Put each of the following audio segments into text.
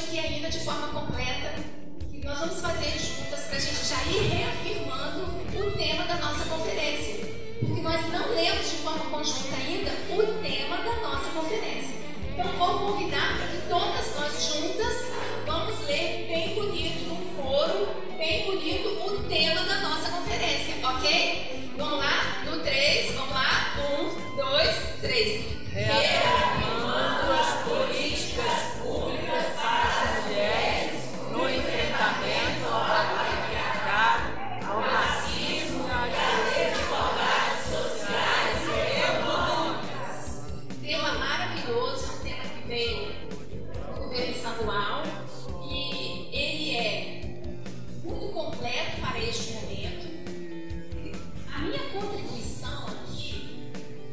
aqui ainda de forma completa, que nós vamos fazer juntas para a gente já ir reafirmando o tema da nossa conferência, porque nós não lemos de forma conjunta ainda o tema da nossa conferência. Então vou convidar para que todas nós juntas vamos ler bem bonito no coro, bem bonito o tema da nossa conferência, ok? Vamos lá? No 3, vamos lá? 1, 2, 3. Reafirmando as políticas públicas para as mulheres no enfrentamento ao patriarcado, ao racismo e às desigualdades sociais e econômicas. Tema maravilhoso, um tema que veio do governo estadual e ele é muito completo para este momento. A minha contribuição aqui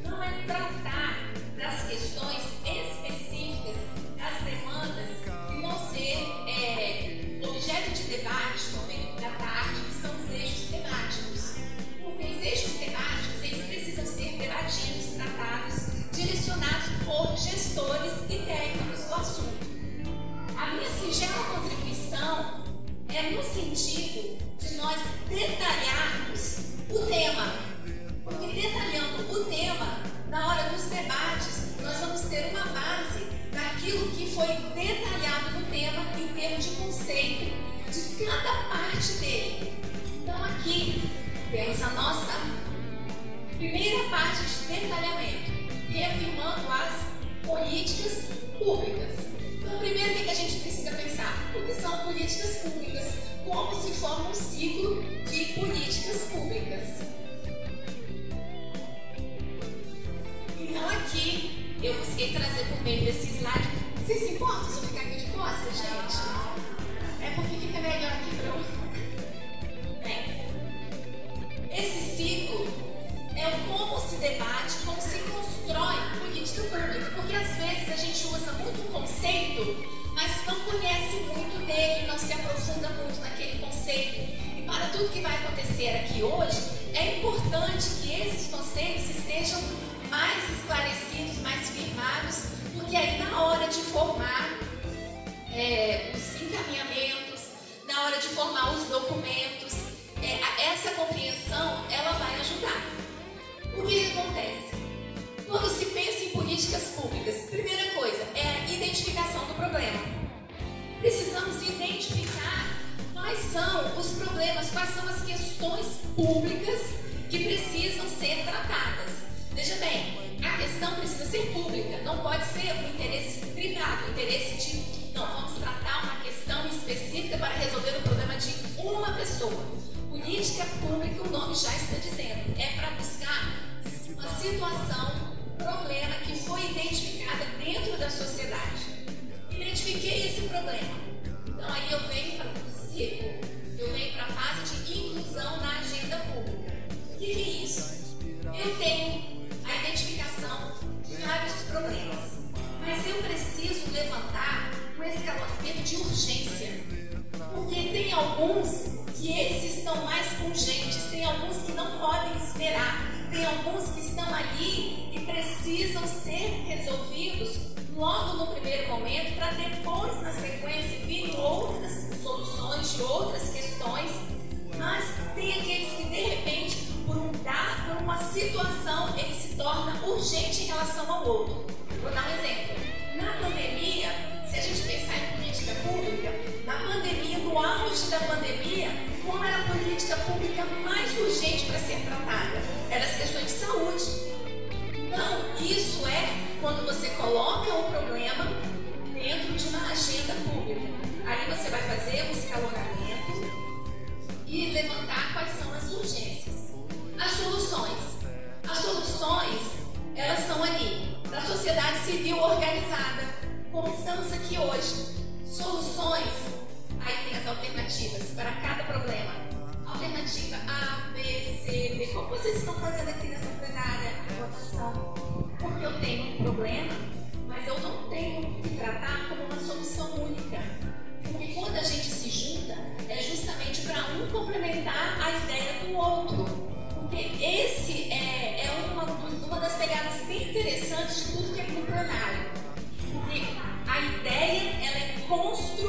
não é tratar das questões específicas, das demandas que vão ser objeto de debate no meio da tarde, que são os eixos temáticos. Porque os eixos temáticos, eles precisam ser debatidos, tratados, direcionados por gestores e técnicos do assunto. A minha singela contribuição é no sentido de nós detalharmos o tema, porque detalhando o tema, na hora dos debates, nós vamos ter uma base daquilo que foi detalhado no tema em termos de conceito, de cada parte dele. Então aqui temos a nossa primeira parte de detalhamento, reafirmando as políticas públicas. Então, primeiro, o que a gente precisa pensar? O que são políticas públicas? Como se forma um ciclo de políticas públicas? Então, aqui, eu busquei trazer por meio desse slide. Vocês se importam se eu ficar aqui de costas, gente? É porque fica melhor aqui para eu... Esse ciclo é como se debate, como se constrói política pública, porque às vezes a gente usa muito um conceito, mas não conhece muito dele, não se aprofunda muito naquele conceito. E para tudo que vai acontecer aqui hoje, é importante que esses conceitos estejam mais esclarecidos, mais firmados, porque aí na hora de formar os encaminhamentos, na hora de formar os documentos, essa compreensão ela vai ajudar. O que acontece? Quando se pensa em políticas públicas, primeira coisa é a identificação do problema. Precisamos identificar quais são os problemas, quais são as questões públicas que precisam ser tratadas. Veja bem, a questão precisa ser pública, não pode ser um interesse privado, um interesse de não vamos tratar uma questão específica para resolver o problema de uma pessoa. Política pública, o nome já está dizendo, é para buscar uma situação, um problema que foi identificada dentro da sociedade. Identifiquei esse problema, então aí eu venho para o ciclo, eu venho para a fase de inclusão na agenda pública. O que é isso? Eu tenho a identificação de vários problemas, mas eu preciso levantar um escalonamento de urgência. Porque tem alguns que eles estão mais pungentes, tem alguns que não podem esperar, tem alguns que estão ali e precisam ser resolvidos logo no primeiro momento para depois, na sequência, vir outras soluções de outras questões, mas tem aqueles que, de repente, por uma situação, ele se torna urgente em relação ao outro. Vou dar um exemplo. Na pandemia, se a gente pensar em política pública, na pandemia, no auge da pandemia, qual era a política pública mais urgente para ser tratada? Eram as questões de saúde. Então, isso é quando você coloca um problema dentro de uma agenda pública. Aí você vai fazer um escalonamento e levantar quais são as urgências. As soluções. As soluções, elas são ali, da sociedade civil organizada, como estamos aqui hoje. Soluções, aí tem as alternativas para cada problema. Alternativa A, B, C, D. Como vocês estão fazendo aqui nessa plenária de votação? Porque eu tenho um problema, mas eu não tenho que tratar como uma solução única. Porque quando a gente se junta, é justamente para um complementar a ideia do outro. Porque esse é uma das pegadas bem interessantes de tudo que é no plenário. Porque a ideia, ela é construída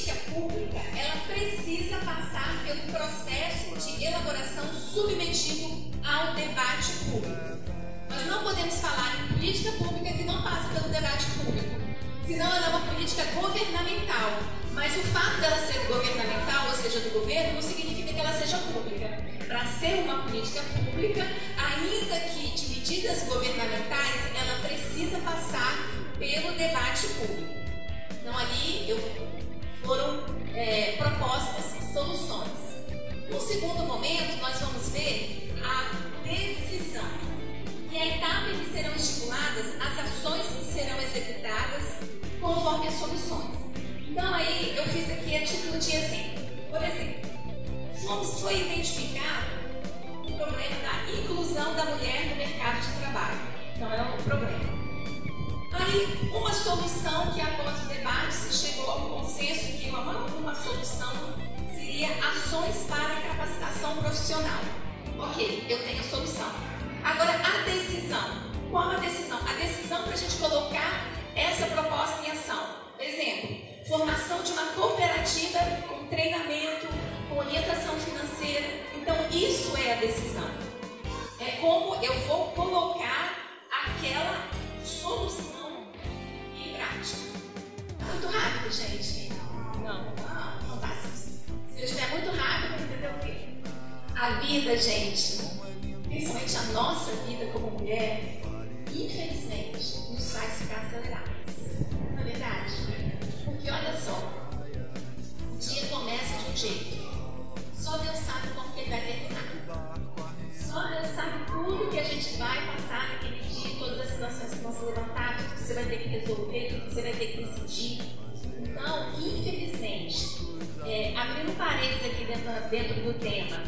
política pública, ela precisa passar pelo processo de elaboração submetido ao debate público. Nós não podemos falar em política pública que não passa pelo debate público, senão ela é uma política governamental. Mas o fato dela ser governamental, ou seja, do governo, não significa que ela seja pública. Para ser uma política pública, ainda que de medidas governamentais, ela precisa passar pelo debate público. Então, ali foram propostas soluções. No segundo momento, nós vamos ver a decisão, que é a etapa em que serão estipuladas as ações que serão executadas conforme as soluções. Então, aí eu fiz aqui a título de exemplo. Por exemplo, foi identificado o problema da inclusão da mulher no mercado de trabalho. Então, é um problema. Aí, uma solução que após o debate se chegou ao consenso que uma solução seria ações para capacitação profissional. Ok, eu tenho a solução. Agora, a decisão. Qual a decisão? A decisão para a gente colocar essa proposta em ação. Exemplo, formação de uma cooperativa com treinamento, com orientação financeira. Então, isso é a decisão. É como eu vou colocar aquela solução. Muito rápido, gente? Não tá assim. Se eu estiver muito rápido, entendeu o quê? A vida, gente, principalmente a nossa vida como mulher, infelizmente, nos faz ficar aceleradas. Não é verdade? Porque olha só, o dia começa de um jeito. Só Deus sabe como que ele vai terminar. Só Deus sabe tudo que a gente vai passar naquele dia, todas as situações que vão se levantar, tudo que você vai ter que resolver, tudo que você vai ter que decidir. Então, infelizmente, abrindo paredes aqui dentro do tema,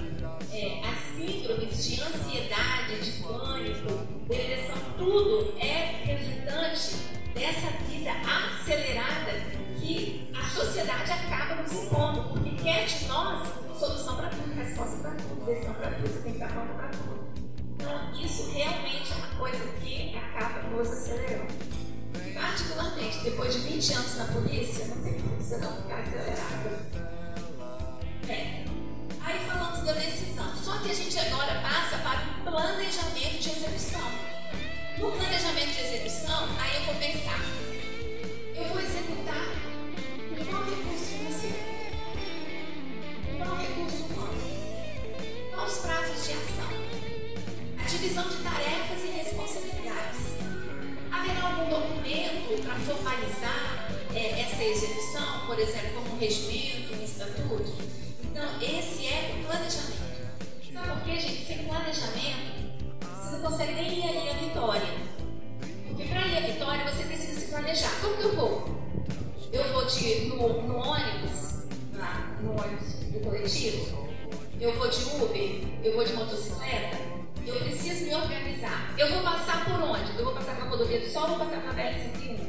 as síndromes de ansiedade, de pânico, depressão, tudo é resultante dessa vida acelerada que a sociedade acaba nos impondo, porque quer de nós solução para tudo, resposta para tudo, decisão para tudo, tem que dar conta para tudo. Então, isso realmente é uma coisa que acaba nos acelerando. E, particularmente, depois de 20 anos na polícia, não tem como você não ficar acelerado. Aí falamos da decisão, só que a gente agora passa para o planejamento de execução. No planejamento de execução, aí eu vou pensar, eu vou executar com qual recurso financeiro? Com qual recurso humano? Quais os prazos de ação? A divisão de tarefas e responsabilidades. Haverá algum documento para formalizar essa execução, por exemplo, como um regimento, um estatuto? Então, esse é o planejamento. Sabe por quê, gente? Sem planejamento, você não consegue nem ir ali à vitória. Porque para ir à vitória, você precisa se planejar. Como que eu vou? Eu vou no ônibus, lá no ônibus do coletivo? Eu vou de Uber? Eu vou de motocicleta? Eu preciso me organizar. Eu vou passar por onde? Eu vou passar pela rodovia do Sol, vou passar pela BR-101?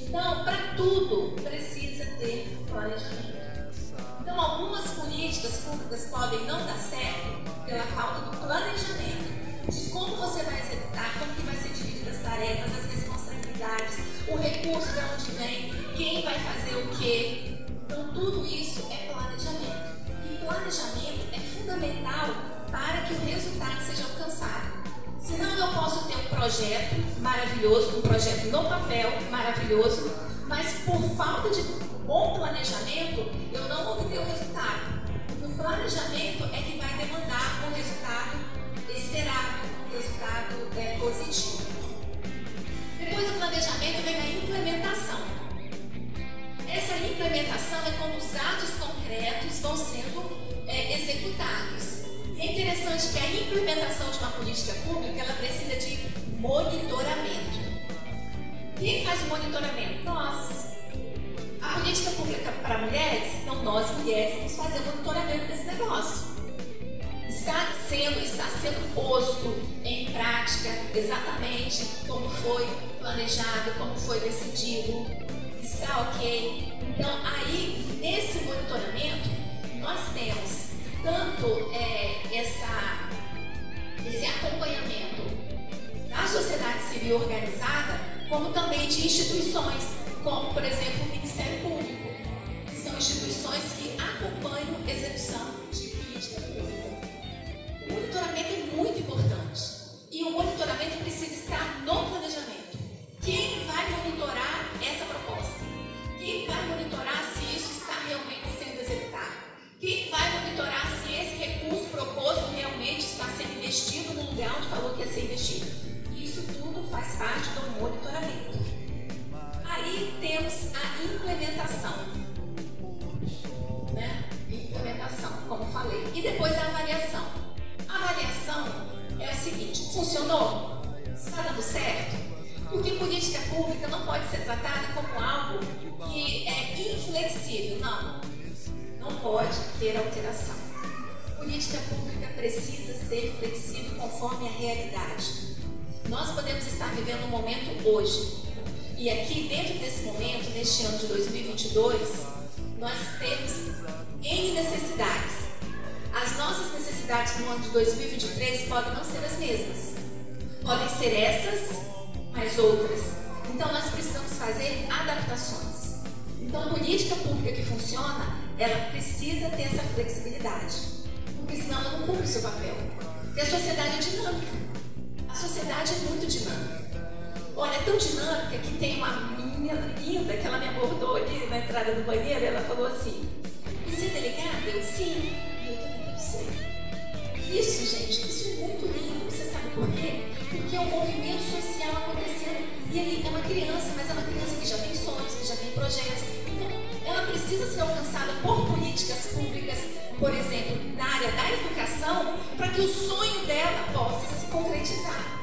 Então, para tudo, precisa ter planejamento. Então, algumas políticas públicas podem não dar certo pela falta do planejamento de como você vai executar, como que vai ser divididas as tarefas, as responsabilidades, o recurso de onde vem, quem vai fazer o quê. Então, tudo isso é planejamento. E planejamento é fundamental para que o resultado seja alcançado. Senão, eu posso ter um projeto maravilhoso, um projeto no papel maravilhoso, mas por falta de bom planejamento, eu não vou ter o resultado. O planejamento é que vai demandar um resultado esperado, um resultado positivo. Depois do planejamento vem a implementação. Essa implementação é como os atos concretos vão sendo executados. É interessante que a implementação de uma política pública, ela precisa de monitoramento. Quem faz o monitoramento? Nós. A política pública para mulheres, então nós mulheres vamos fazer o monitoramento desse negócio. Está sendo posto em prática exatamente como foi planejado, como foi decidido, está ok? Então, aí, nesse monitoramento, nós temos tanto esse acompanhamento da sociedade civil organizada, como também de instituições, como, por exemplo, o Ministério Público. são instituições que acompanham a execução de política pública. O monitoramento é muito importante e o monitoramento precisa estar no planejamento. Quem vai monitorar essa proposta? Quem vai monitorar se isso está realmente sendo executado? Quem vai monitorar se esse recurso proposto realmente está sendo investido no lugar onde falou que ia ser investido? Isso tudo faz parte do monitoramento. Aí temos a implementação, né? Implementação, como falei. E depois a avaliação. A avaliação é a seguinte: funcionou? Está dando certo? Porque política pública não pode ser tratada como algo que é inflexível. Não. Não pode ter alteração. Política pública precisa ser flexível conforme a realidade. Nós podemos estar vivendo um momento hoje. E aqui, dentro desse momento, neste ano de 2022, nós temos N necessidades. As nossas necessidades no ano de 2023 podem não ser as mesmas. Podem ser essas, mas outras. Então, nós precisamos fazer adaptações. Então, a política pública que funciona, ela precisa ter essa flexibilidade. Porque senão ela não cumpre o seu papel. Porque a sociedade é dinâmica. A sociedade é muito dinâmica. Olha, é tão dinâmica que tem uma menina linda que ela me abordou ali na entrada do banheiro e ela falou assim: "Você é delegada?" Eu, "sim." "Eu também não sei." Isso, gente, isso é muito lindo. Você sabe por quê? Porque é um movimento social acontecendo. E ali é uma criança, mas é uma criança que já tem sonhos, que já tem projetos. Então, ela precisa ser alcançada por políticas públicas, por exemplo, na área da educação, para que o sonho dela possa se concretizar.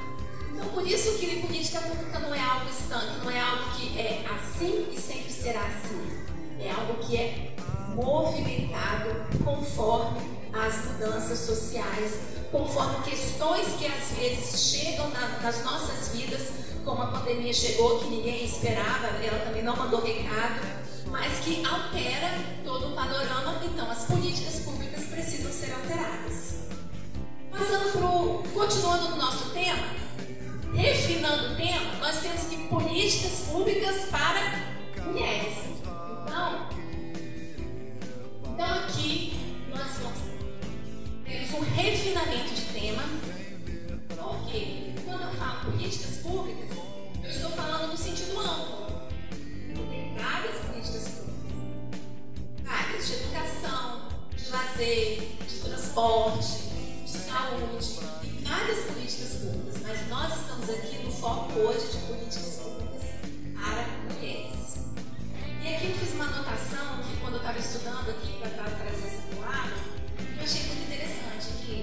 Então, por isso que política pública não é algo estanque, não é algo que é assim e sempre será assim. É algo que é movimentado conforme as mudanças sociais, conforme questões que às vezes chegam nas nossas vidas, como a pandemia chegou, que ninguém esperava, ela também não mandou recado, mas que altera todo o panorama. Então, as políticas públicas precisam ser alteradas. Continuando no nosso tema, refinando o tema, nós temos que políticas públicas para mulheres. Então aqui nós temos um refinamento de tema, porque quando eu falo políticas públicas, eu estou falando no sentido amplo. Tem várias políticas públicas, várias, de educação, de lazer, de transporte, de saúde. Várias políticas públicas, mas nós estamos aqui no foco hoje de políticas públicas para mulheres. E aqui eu fiz uma anotação que, quando eu estava estudando aqui para trazer esse quadro, eu achei muito interessante que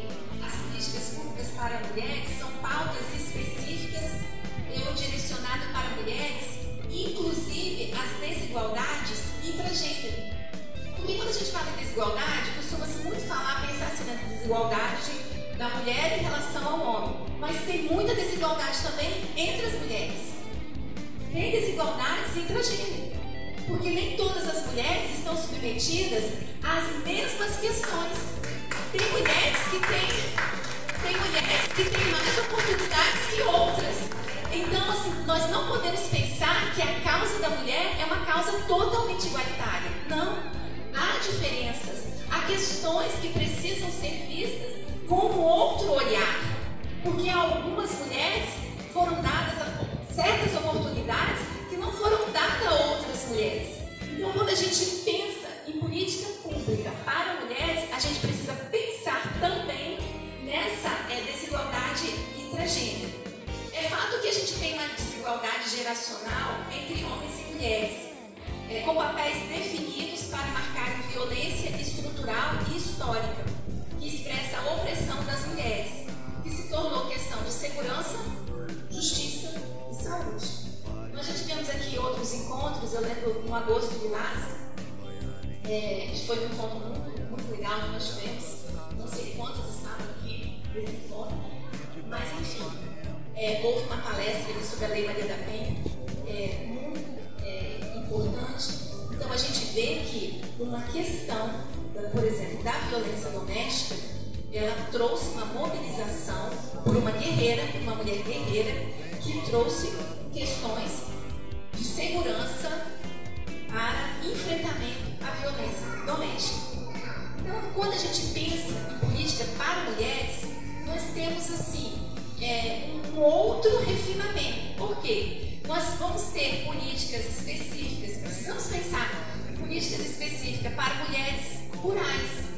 as políticas públicas para mulheres são pautas específicas ou direcionadas para mulheres, inclusive as desigualdades intragênero. Porque quando a gente fala em desigualdade, costuma-se muito falar, pensar assim na desigualdade da mulher em relação ao homem, mas tem muita desigualdade também entre as mulheres. Tem desigualdades intragênero, porque nem todas as mulheres estão submetidas às mesmas questões. Tem mulheres que têm mais oportunidades que outras. Então, assim, nós não podemos pensar que a causa da mulher é uma causa totalmente igualitária. Não, há diferenças, há questões que precisam ser vistas com outro olhar, porque algumas mulheres foram dadas certas oportunidades que não foram dadas a outras mulheres. Então, quando a gente pensa em política pública para mulheres, a gente precisa pensar também nessa desigualdade intragênero. É fato que a gente tem uma desigualdade geracional entre homens e mulheres, com papéis definidos para marcar violência estrutural e histórica, que expressa a opressão das mulheres, que se tornou questão de segurança, justiça e saúde. Nós já tivemos aqui outros encontros, eu lembro no agosto de março, foi um encontro muito legal que nós tivemos, não sei quantos estavam aqui nesse encontro, mas enfim, houve uma palestra sobre a Lei Maria da Penha, muito importante. Então a gente vê que uma questão, por exemplo, da violência doméstica, ela trouxe uma mobilização por uma guerreira, uma mulher guerreira, que trouxe questões de segurança para enfrentamento à violência. mulheres. Então, quando a gente pensa em política para mulheres, nós temos assim um outro refinamento. Por quê? Nós vamos ter políticas específicas, precisamos pensar em políticas específicas para mulheres rurais.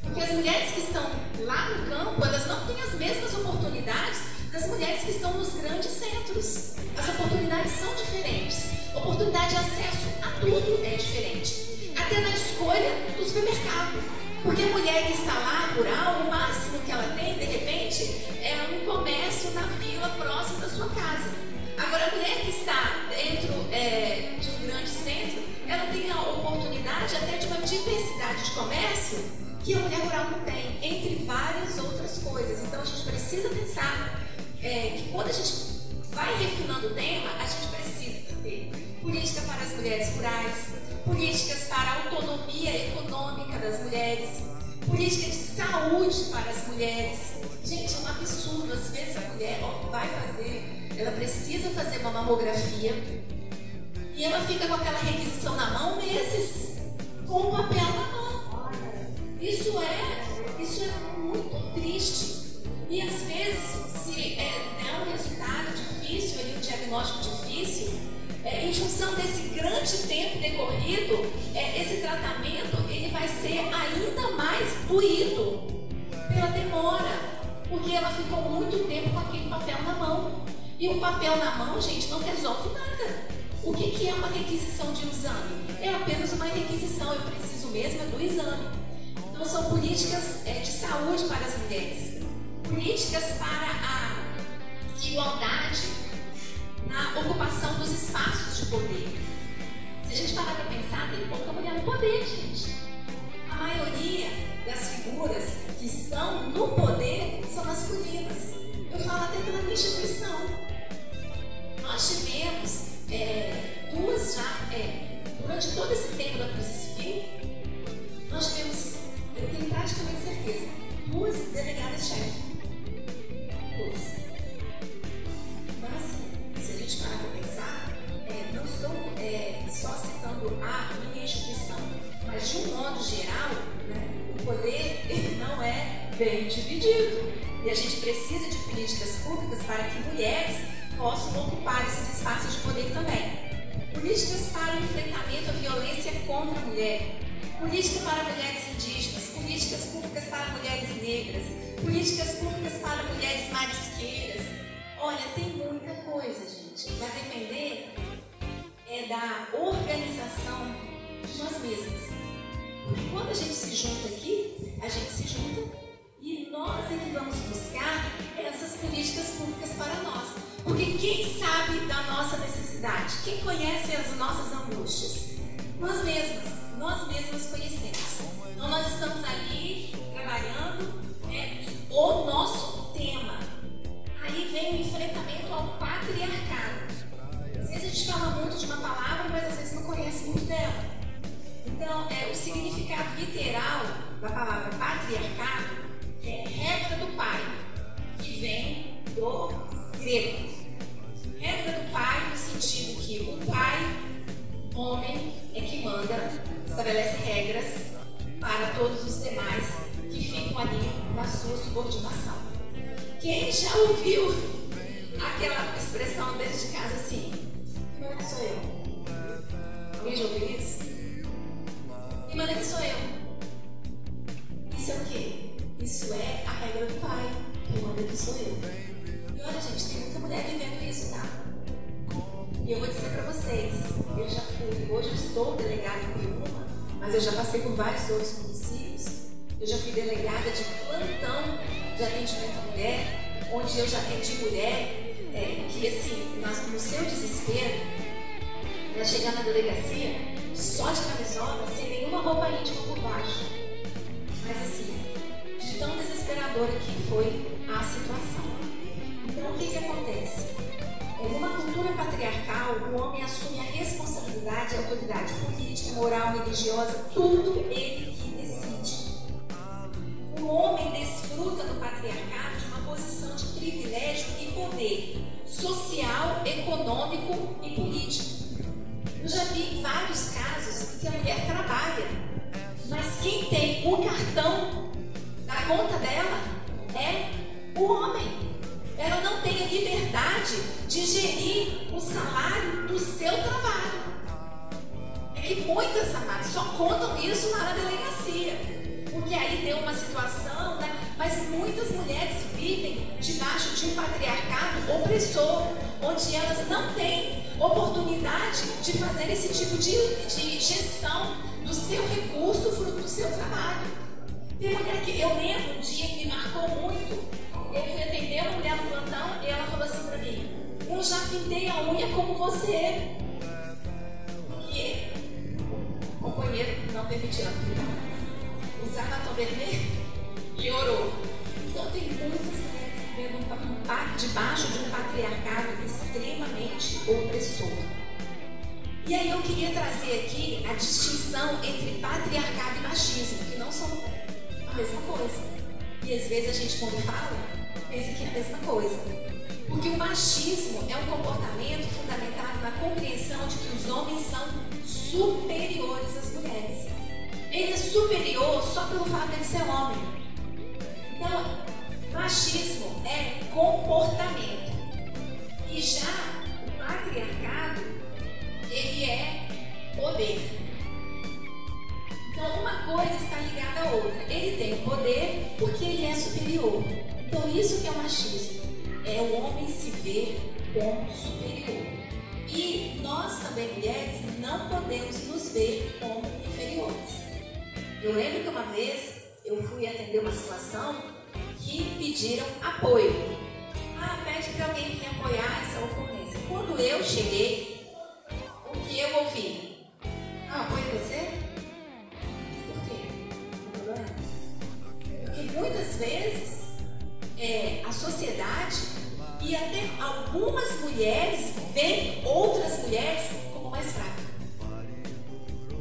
Porque as mulheres que estão lá no campo, elas não têm as mesmas oportunidades das mulheres que estão nos grandes centros. As oportunidades são diferentes. Oportunidade de acesso a tudo é diferente. Até na escolha do supermercado. Porque a mulher que está lá, rural, o máximo que ela tem, de repente, é um comércio na vila próxima da sua casa. Agora, a mulher que está dentro de um grande centro, ela tem a oportunidade até de uma diversidade de comércio que a mulher rural não tem, entre várias outras coisas. Então a gente precisa pensar que quando a gente vai refinando o tema, a gente precisa ter política para as mulheres rurais, políticas para a autonomia econômica das mulheres, política de saúde para as mulheres. Gente, é um absurdo, às vezes a mulher ela precisa fazer uma mamografia e ela fica com aquela requisição na mão meses, com o papel na mão. Isso é muito triste. E às vezes, se é um resultado difícil, um diagnóstico difícil, em função desse grande tempo decorrido, esse tratamento ele vai ser ainda mais doído pela demora, porque ela ficou muito tempo com aquele papel na mão. E o papel na mão, gente, não resolve nada. O que é uma requisição de um exame? É apenas uma requisição, eu preciso mesmo do exame. Então, são políticas de saúde para as mulheres, políticas para a igualdade na ocupação dos espaços de poder. Se a gente parar para pensar, tem pouca mulher no poder, gente. A maioria das figuras que estão no poder são masculinas. Eu falo até pela minha instituição. Nós tivemos duas já, durante todo esse tempo da Polícia Civil, nós tivemos, eu tenho praticamente certeza, duas delegadas-chefe. Duas. Mas, se a gente parar para pensar, não estou só citando a minha instituição, mas de um modo geral, né, o poder ele não é bem dividido. E a gente precisa de políticas públicas para que mulheres possam ocupar esses espaços de poder também. Políticas para o enfrentamento à violência contra a mulher. Política para mulheres indígenas, políticas públicas para mulheres negras, políticas públicas para mulheres marisqueiras. Olha, tem muita coisa, gente. Vai depender da organização de nós mesmas. Porque quando a gente se junta aqui, a gente se junta e nós é que vamos buscar essas políticas públicas para nós. Porque quem sabe da nossa necessidade? Quem conhece as nossas angústias? Nós mesmas. Nós mesmas conhecemos. Então, nós estamos ali trabalhando o nosso tema. Aí vem o enfrentamento ao patriarcado. Às vezes a gente fala muito de uma palavra, mas às vezes não conhece muito dela. Então, o significado literal da palavra patriarcado é regra do pai, que vem do grego. Regra do pai no sentido que o pai, homem, é que manda, estabelece regras para todos os demais que ficam ali na sua subordinação. Quem já ouviu aquela expressão dentro de casa assim? Que manda que sou eu? Alguém já ouviu isso? Que manda que sou eu? Isso é o quê? Isso é a regra do pai. Que manda que sou eu? E olha, gente, tem muita mulher vivendo isso, tá? E eu vou dizer pra vocês, eu já fui, hoje eu estou delegada em Piúma, mas eu já passei por vários outros municípios. Eu já fui delegada de plantão de atendimento à mulher, onde eu já atendi mulher que, assim, no seu desespero, para chegar na delegacia, só de camisola, sem nenhuma roupa íntima por baixo. Mas, assim, de tão desesperadora que foi a situação. Então, o que acontece? Numa cultura patriarcal, o homem assume a responsabilidade e a autoridade política, moral, religiosa, tudo ele que decide. O homem desfruta do patriarcado de uma posição de privilégio e poder social, econômico e político. Eu já vi vários casos em que a mulher trabalha Mas quem tem o cartão da conta dela é o homem. Ela não tem a liberdade de gerir o salário do seu trabalho. É que muitas amas só contam isso lá na delegacia, porque aí deu uma situação, né? Mas muitas mulheres vivem debaixo de um patriarcado opressor, onde elas não têm oportunidade de fazer esse tipo de gestão do seu recurso, fruto do seu trabalho. Tem mulher que eu lembro um dia que me marcou muito. Eu fui atender uma mulher no plantão e ela falou assim pra mim: eu já pintei a unha como você. E o companheiro não permitiu ela pintar, usar batom vermelho e orou. Então tem muitas mulheres vivendo debaixo de um patriarcado extremamente opressor. E aí eu queria trazer aqui a distinção entre patriarcado e machismo, que não são a mesma coisa. E às vezes a gente, quando fala, pensa que é a mesma coisa. Porque o machismo é um comportamento fundamentado na compreensão de que os homens são superiores às mulheres. Ele é superior só pelo fato de ele ser homem. Então, machismo é comportamento. E já o patriarcado, ele é poder. Então, uma coisa está ligada à outra. Ele tem o poder porque ele é superior. Então, isso que é o machismo. É o homem se ver como superior. E nós, também mulheres, não podemos nos ver como inferiores. Eu lembro que uma vez eu fui atender uma situação que pediram apoio. Ah, pede para alguém que me apoiar essa ocorrência. Quando eu cheguei, o que eu ouvi? Ah, apoio você? Muitas vezes a sociedade e até algumas mulheres veem outras mulheres como mais fracas.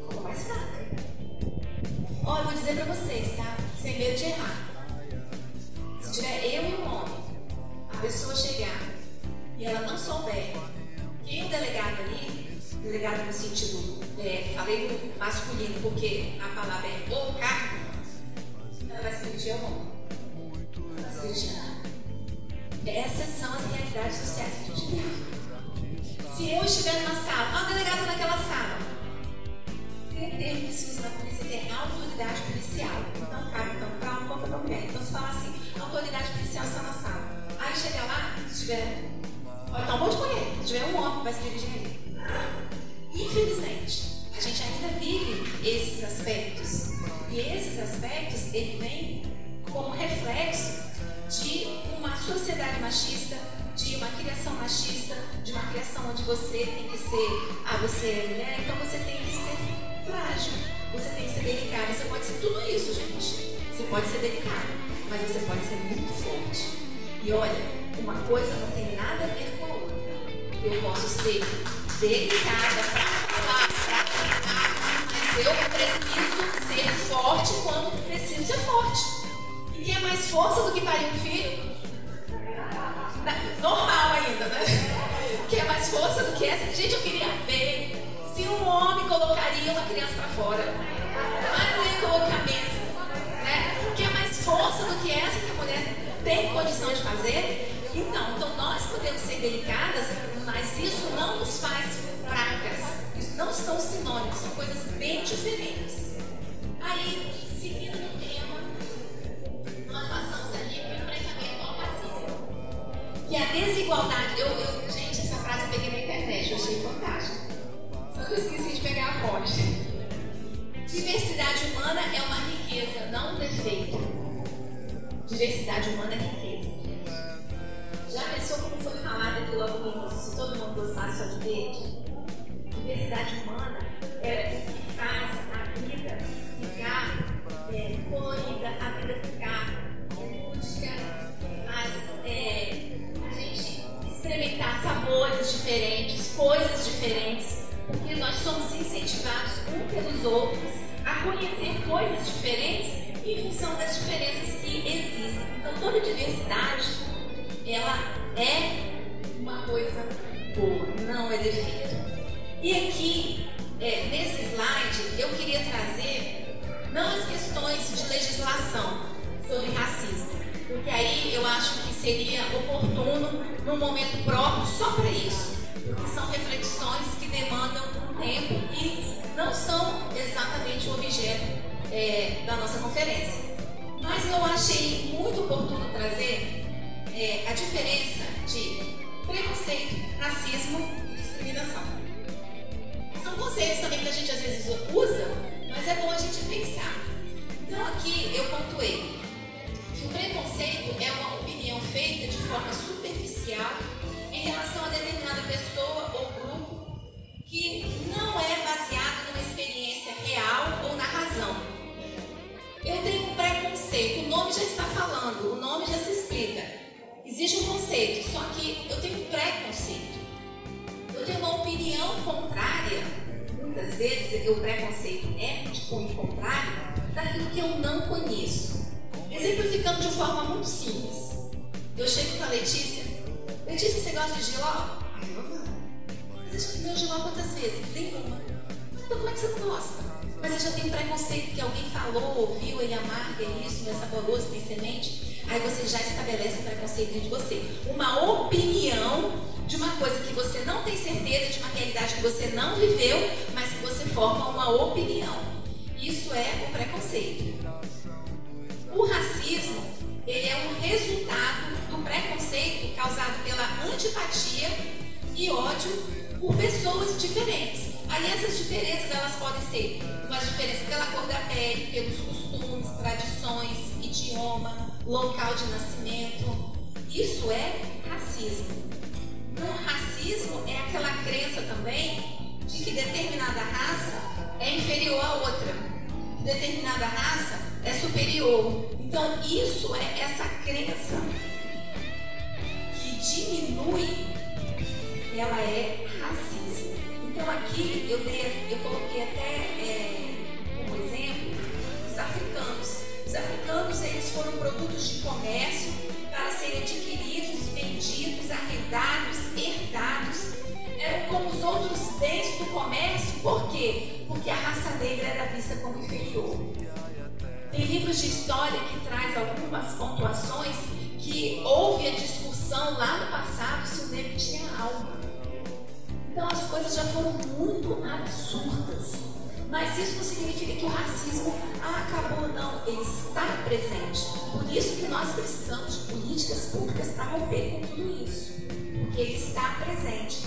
Como mais fraca. Ó, eu vou dizer pra vocês, tá? Sem medo de errar. Se tiver eu e um homem, a pessoa chegar e ela não souber quem o delegado ali, delegado no sentido, falei no masculino porque a palavra é o cargo, ela vai se sentir amor. Ela vai se sentir nada. Essas são as realidades sociais que a gente vive. Se eu estiver numa sala, ó, o delegado naquela sala. Tem termo que se usa na polícia, tem autoridade policial. Então, cabe então para um pouco para mulher. Então, se falar assim, autoridade policial está na sala. Aí chega lá, se tiver. Pode estar um monte de mulher, se tiver um homem, vai se dirigir ali. Infelizmente, a gente ainda vive esses aspectos. E esses aspectos, ele vem como reflexo de uma sociedade machista, de uma criação machista, de uma criação onde você tem que ser, você é mulher, então você tem que ser frágil, você tem que ser delicado, você pode ser tudo isso, gente. Você pode ser delicado, mas você pode ser muito forte. E olha, uma coisa não tem nada a ver com a outra. Eu posso ser delicada pra falar, pra cantar, mas eu preciso ser forte quando preciso ser forte. E quem é mais força do que parir um filho? Normal ainda, né? Quem é mais força do que essa? Gente, eu queria ver se um homem colocaria uma criança pra fora. Mas não ia colocar mesmo, né? Quem é mais força do que essa que a mulher tem condição de fazer? Então nós podemos ser delicadas, mas isso não nos faz fracas. Isso não são sinônimos, são coisas bem diferentes. Aí, seguindo o tema, nós passamos ali para o enfrentamento ao racismo. Que a desigualdade... Gente, essa frase eu peguei na internet, eu achei fantástica. Só que eu esqueci de pegar a fonte. Diversidade humana é uma riqueza, não um defeito. Diversidade humana é riqueza. Já pensou como foi falado aqui logo no início, se todo mundo gostasse só de verde? Diversidade humana é o que faz a vida ficar colorida, a vida ficar lúdica, a gente experimentar sabores diferentes, coisas diferentes, porque nós somos incentivados uns pelos outros a conhecer coisas diferentes em função das diferenças que existem. Então toda diversidade, ela é uma coisa boa, não é defeito. E aqui, nesse slide, eu queria trazer não as questões de legislação sobre racismo, porque aí eu acho que seria oportuno num momento próprio só para isso, porque são reflexões que demandam um tempo e não são exatamente o objeto da nossa conferência. Mas eu achei muito oportuno trazer a diferença de preconceito, racismo e discriminação. São conceitos também que a gente às vezes usa, mas é bom a gente pensar. Então aqui eu pontuei que o preconceito é uma opinião feita de forma superficial em relação a determinada pessoa ou grupo que não é baseado numa experiência real ou na razão. Eu tenho um preconceito, o nome já está falando, o nome já se explica. Existe um conceito, só que eu tenho um preconceito. Eu tenho uma opinião contrária, muitas vezes o preconceito é de cunho contrário, daquilo que eu não conheço. Exemplificando de uma forma muito simples. Eu chego para a Letícia, Letícia, você gosta de giló? Ai, eu não. Você já comeu giló quantas vezes? Nenhuma. Então como é que você não gosta? Mas eu já tenho preconceito que alguém falou, ouviu, ele amarga, é isso, não é saboroso, tem semente. Aí você já estabelece um preconceito de você. Uma opinião de uma coisa que você não tem certeza, de uma realidade que você não viveu, mas que você forma uma opinião. Isso é o preconceito. O racismo, ele é um resultado do preconceito causado pela antipatia e ódio por pessoas diferentes. Aí essas diferenças, elas podem ser umas diferenças pela cor da pele, pelos costumes, tradições, idioma, local de nascimento. Isso é racismo. Então, racismo é aquela crença também de que determinada raça é inferior a outra, que determinada raça é superior. Então, isso é essa crença que diminui, ela é racismo. Então, aqui eu coloquei até como exemplo os africanos. Os africanos, eles foram produtos de comércio para serem adquiridos, vendidos, arrendados, herdados. Eram como os outros bens do comércio. Por quê? Porque a raça negra era vista como inferior. Tem livros de história que traz algumas pontuações que houve a discussão lá no passado se o negro tinha alma. Então as coisas já foram muito absurdas. Mas isso não significa que o racismo acabou, não. Ele está presente. Por isso que nós precisamos de políticas públicas para romper com tudo isso. Porque ele está presente.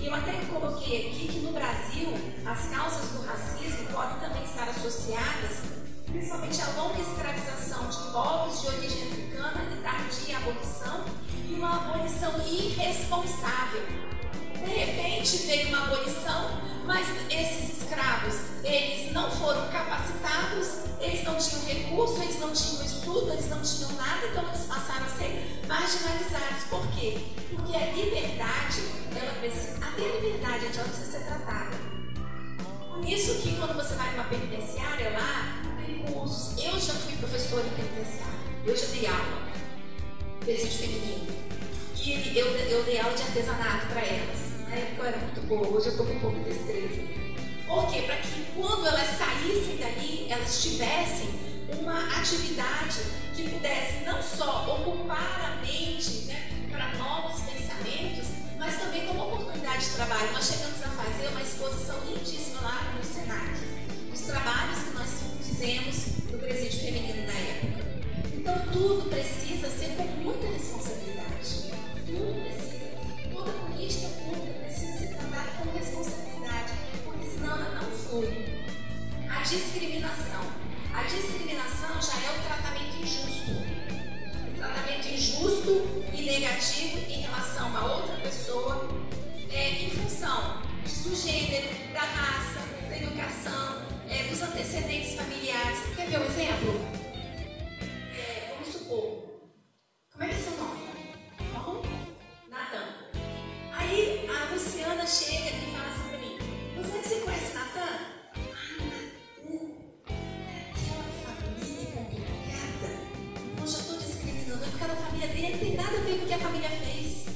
E eu até coloquei aqui que no Brasil, as causas do racismo podem também estar associadas principalmente à longa escravização de povos de origem africana e tardia abolição e uma abolição irresponsável. De repente veio uma abolição, mas esses escravos, eles não foram capacitados, eles não tinham recurso, eles não tinham estudo, eles não tinham nada, então eles passaram a ser marginalizados. Por quê? Porque a liberdade, ela precisa, até a liberdade, ela precisa ser tratada. Por isso que quando você vai numa penitenciária lá, tem cursos. Eu já fui professora de penitenciária, eu já dei aula, presídio feminino, e eu dei aula de artesanato para elas. Na época eu era muito boa, hoje eu estou com um pouco de destreza. Por quê? Para que quando elas saíssem dali, elas tivessem uma atividade que pudesse não só ocupar a mente, né, para novos pensamentos, mas também como oportunidade de trabalho. Nós chegamos a fazer uma exposição lindíssima lá no Senac, os trabalhos que nós fizemos no presídio feminino da época. Então tudo precisa ser com muita responsabilidade. Tudo precisa, toda política pública precisa ser tratada com responsabilidade, porque senão ela não flui. A discriminação. A discriminação já é o tratamento injusto. O tratamento injusto e negativo em relação a uma outra pessoa em função do gênero, da raça, da educação, dos antecedentes familiares. Quer ver um exemplo? Vamos supor. Como é que é seu nome? Aí a Luciana chega e fala assim pra mim, você conhece Natan? Ah, aquela família complicada. Eu já estou discriminando, porque a família dele não tem nada a ver com o que a família fez.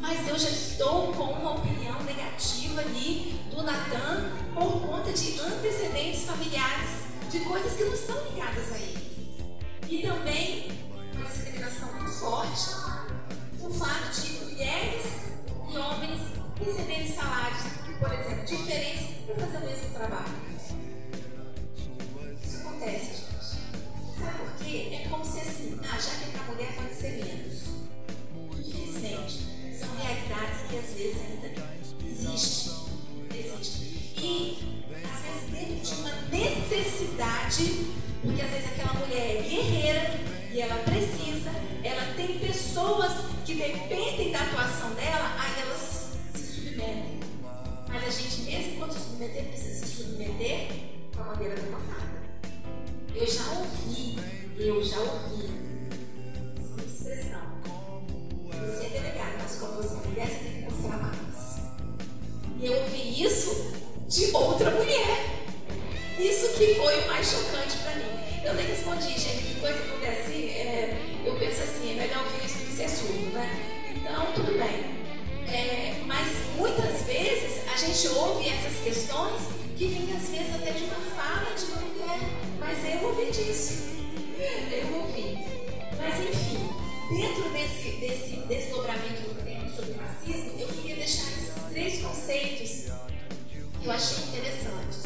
Mas eu já estou com uma opinião negativa ali do Natan por conta de antecedentes familiares, de coisas que não estão ligadas a ele. E também, com essa ligação muito forte, o fato de mulheres e homens receberem salários, por exemplo, diferentes para fazer o mesmo trabalho. Isso acontece, gente. Sabe por quê? É como se assim, já que é para a mulher vai ser menos. Infelizmente, são realidades que às vezes ainda existem. E às vezes dentro de uma necessidade, porque às vezes aquela mulher é guerreira e ela precisa, ela tem pessoas que dependem da atuação dela, aí elas se submetem. Mas a gente mesmo quando se submeter, precisa se submeter com a maneira levantada. Eu já ouvi essa expressão. Você é delegado, mas como você é mulher, você tem que mostrar mais. E eu ouvi isso de outra mulher. Isso que foi o mais chocante pra mim. Eu nem respondi, gente, que coisa que acontece, eu penso assim, é melhor ouvir isso do que ser surdo, né? Então, tudo bem. Mas muitas vezes a gente ouve essas questões que vêm às vezes até de uma fala de uma mulher, mas eu ouvi disso. Mas enfim, dentro desse desdobramento do tema sobre o racismo, eu queria deixar esses três conceitos que eu achei interessantes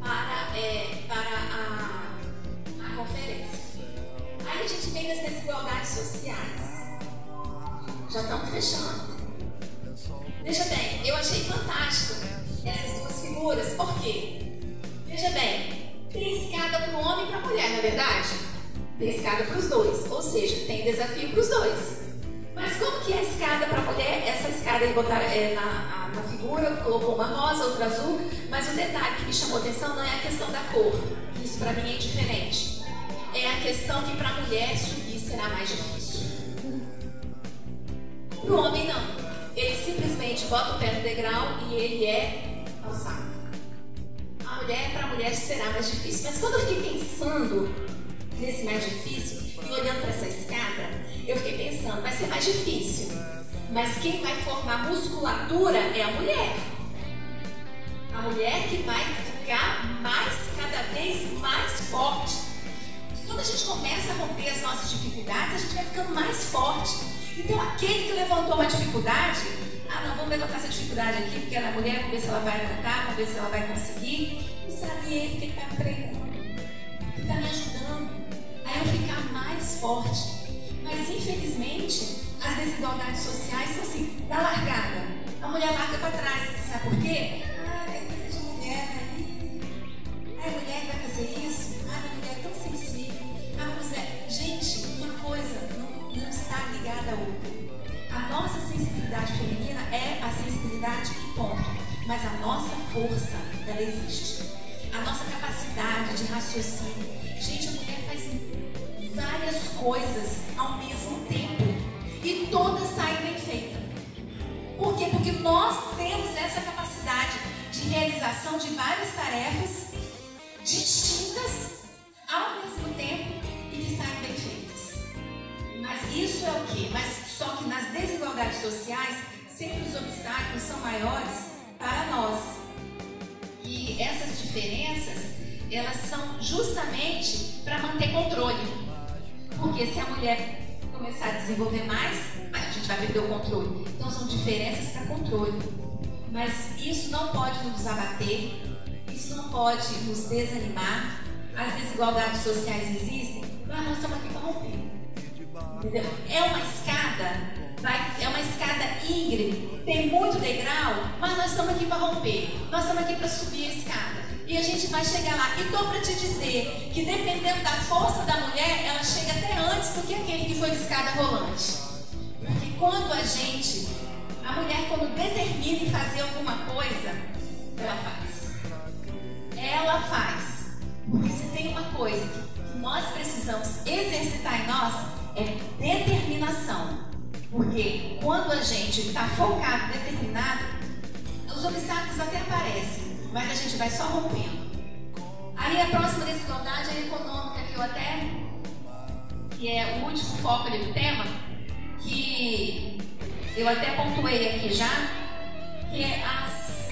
para a conferência. Aí a gente vem nas desigualdades sociais. Já estamos fechando. Veja bem, eu achei fantástico essas duas figuras. Por quê? Veja bem, tem escada para o homem e para a mulher, não é verdade? Tem escada para os dois, ou seja, tem desafio para os dois. Mas como que é a escada para a mulher? Essa escada aí botaram na figura, colocou uma rosa, outra azul, mas o detalhe que me chamou atenção não é a questão da cor, isso para mim é indiferente. É a questão que para a mulher subir será mais difícil. Para o homem não, ele simplesmente bota o pé no degrau e ele é alçado. Para a mulher será mais difícil, mas quando eu fiquei pensando nesse mais difícil, e olhando para essa escada, eu fiquei pensando, vai ser mais difícil. Mas quem vai formar musculatura é a mulher. A mulher que vai ficar cada vez mais forte. Quando a gente começa a romper as nossas dificuldades, a gente vai ficando mais forte. Então aquele que levantou uma dificuldade, não, vamos levantar essa dificuldade aqui, porque ela é mulher, vamos ver se ela vai levantar, vamos ver se ela vai conseguir. E sabe ele que está me treinando, que está me ajudando a eu ficar mais forte. Mas infelizmente as desigualdades sociais são assim, da largada. A mulher larga para trás, sabe por quê? Tem muita de mulher aí. A mulher vai fazer isso? A mulher é tão sensível. Gente, uma coisa não está ligada à outra. A nossa sensibilidade feminina é a sensibilidade em ponto. Mas a nossa força, ela existe. A nossa capacidade de raciocínio. Gente, a mulher faz várias coisas ao mesmo tempo e todas saem bem feitas. Por quê? Porque nós temos essa capacidade de realização de várias tarefas distintas ao mesmo tempo e que saem bem feitas. Mas isso é o quê? Mas só que nas desigualdades sociais sempre os obstáculos são maiores para nós. E essas diferenças, elas são justamente para manter controle. Porque se a mulher começar a desenvolver mais, a gente vai perder o controle. Então são diferenças para controle. Mas isso não pode nos abater, isso não pode nos desanimar. As desigualdades sociais existem, mas nós estamos aqui para romper. Entendeu? É uma escada íngreme, tem muito degrau, mas nós estamos aqui para romper. Nós estamos aqui para subir a escada. E a gente vai chegar lá. E tô para te dizer que dependendo da força da mulher, ela chega até antes do que aquele que foi de escada rolante. Porque quando a mulher determina em fazer alguma coisa, ela faz. Porque se tem uma coisa que nós precisamos exercitar em nós, é determinação. Porque quando a gente está focado, determinado, os obstáculos até aparecem. Mas a gente vai só rompendo. Aí a próxima desigualdade é a econômica, que é o último foco do tema, que eu até pontuei aqui já, que é as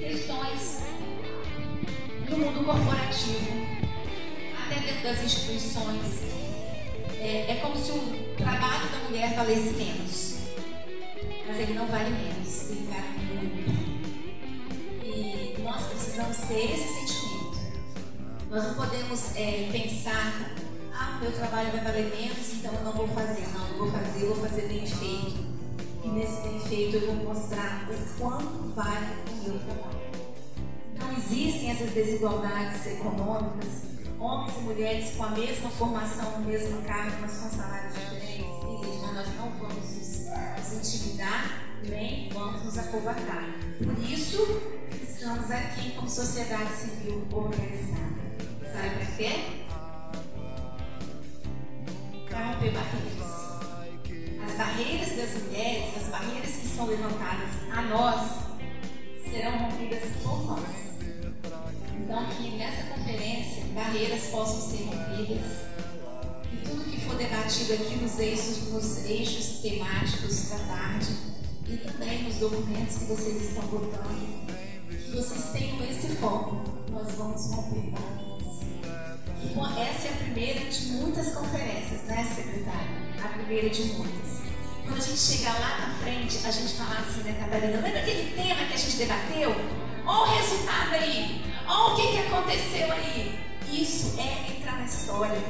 questões do mundo mundo corporativo, até dentro das instituições. É como se o trabalho da mulher valesse menos, mas ele não vale menos, ele vale muito. E nós precisamos ter esse sentimento. Nós não podemos pensar, meu trabalho vai valer menos, então eu não vou fazer. Não, eu vou fazer, bem feito. E nesse bem feito eu vou mostrar o quanto vale o meu trabalho. Não existem essas desigualdades econômicas, homens e mulheres com a mesma formação, o mesmo cargo, mas com salários diferentes. Mas nós não vamos nos intimidar, nem vamos nos acovardar. Por isso, estamos aqui como sociedade civil organizada. Sabe para quê? Para romper barreiras. As barreiras das mulheres, as barreiras que são levantadas a nós, serão rompidas por nós. Então, que nessa conferência, barreiras possam ser rompidas e tudo que for debatido aqui nos eixos temáticos da tarde e também nos documentos que vocês estão votando, que vocês tenham esse foco. Nós vamos romper barreiras. E essa é a primeira de muitas conferências, né, secretária? A primeira de muitas. Quando a gente chegar lá na frente, a gente falar assim, né, Catarina, lembra aquele tema que a gente debateu? Olha o resultado aí, olha o que aconteceu aí. Isso é entrar na história.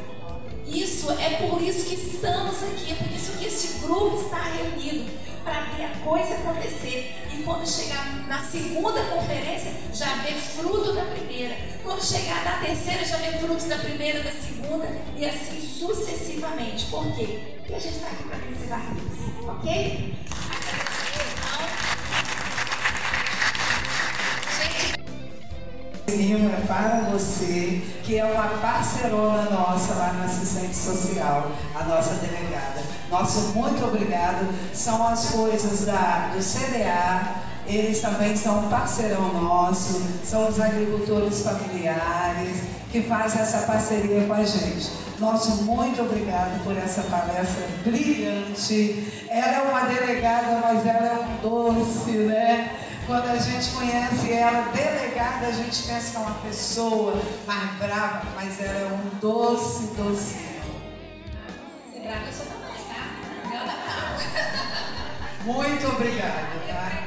Isso é por isso que estamos aqui, é por isso que este grupo está reunido, para ver a coisa acontecer. E quando chegar na segunda conferência, já vê fruto da primeira. Quando chegar na terceira, já vê frutos da primeira, da segunda, e assim sucessivamente. Por quê? Porque a gente está aqui para vencer barreiras, ok? Piúma para você, que é uma parceirona nossa lá na assistente social, a nossa delegada. Nosso muito obrigado. São as coisas do CDA, eles também são um parceirão nosso, são os agricultores familiares que fazem essa parceria com a gente. Nosso muito obrigado por essa palestra brilhante. Ela é uma delegada, mas ela é um doce, né? Quando a gente conhece ela, delegada, a gente pensa que é uma pessoa mais brava, mas ela é um doce, doce. Ser brava eu sou também, tá? Muito obrigada, tá?